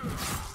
First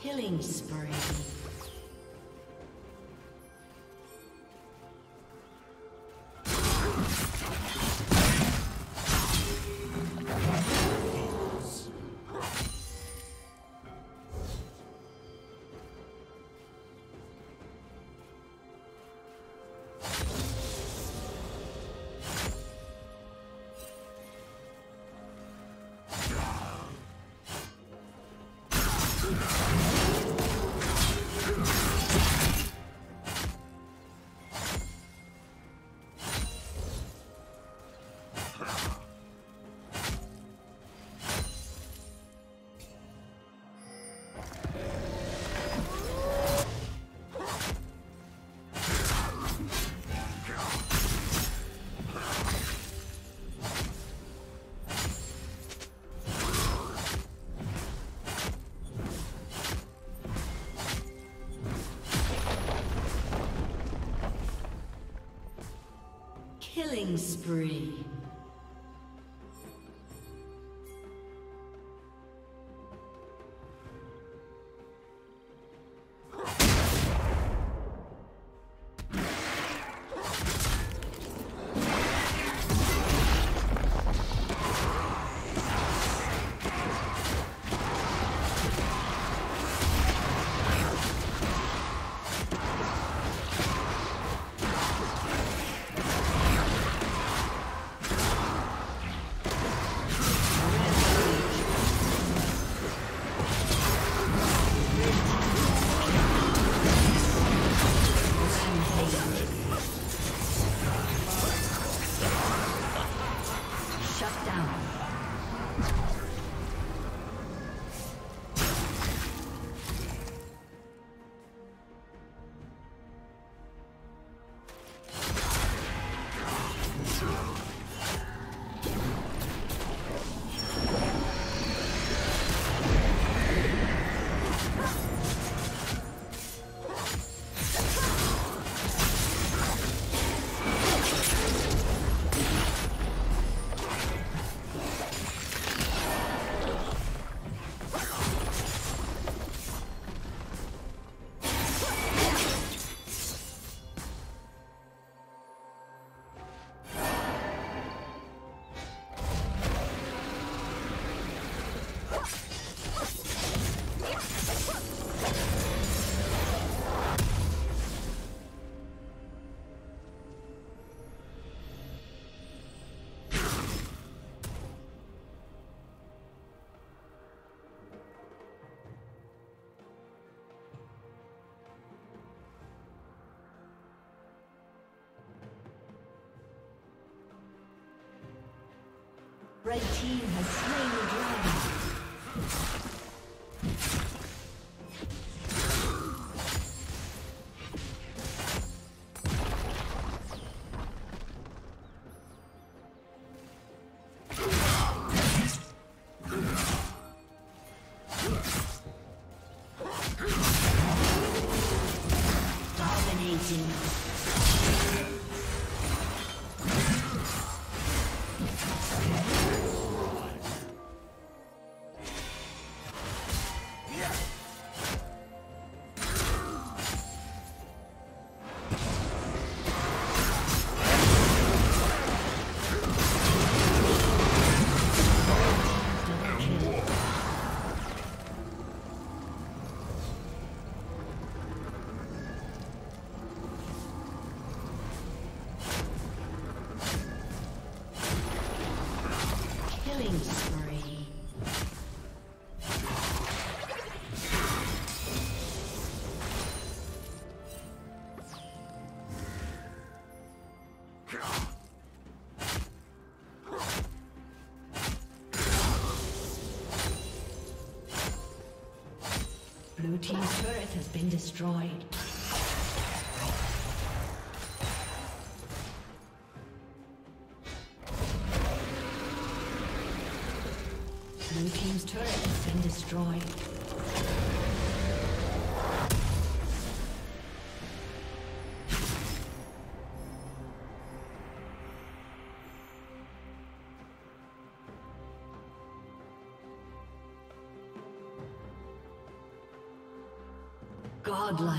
Killing spree. Killing spree. Red team has slain the dragon. Blue team's turret has been destroyed. Blue team's turret has been destroyed. Godlike.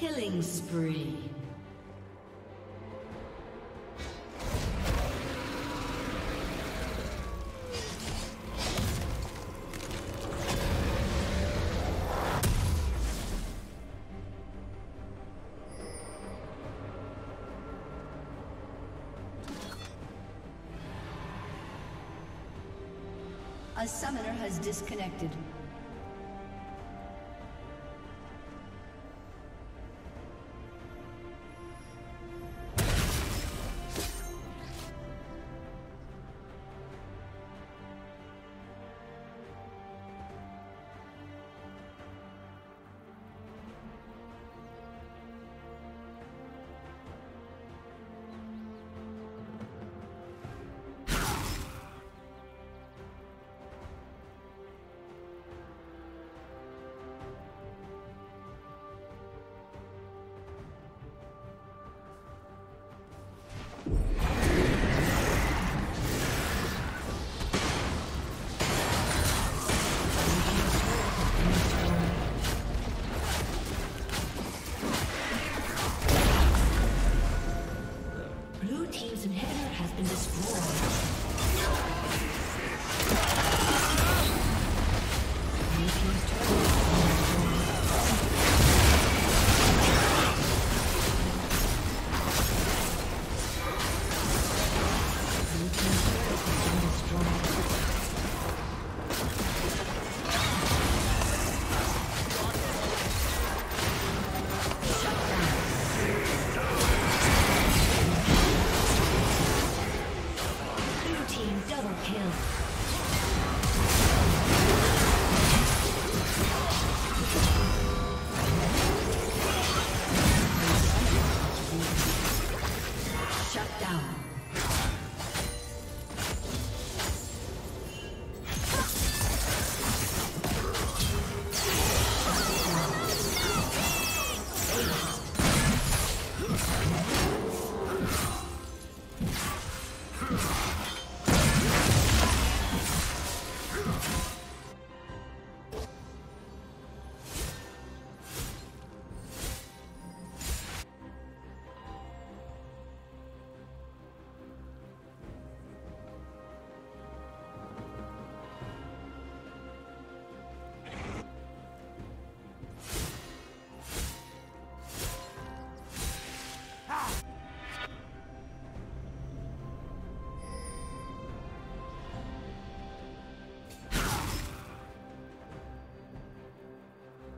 Killing spree. A summoner has disconnected.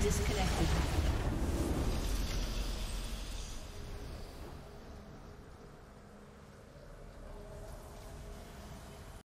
Disconnected.